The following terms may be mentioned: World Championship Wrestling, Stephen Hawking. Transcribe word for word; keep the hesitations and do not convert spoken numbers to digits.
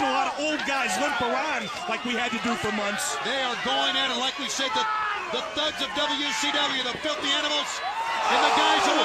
A lot of old guys limp around like we had to do for months. They are going at it like we said, the, the thuds of W C W, the filthy animals, and the guys who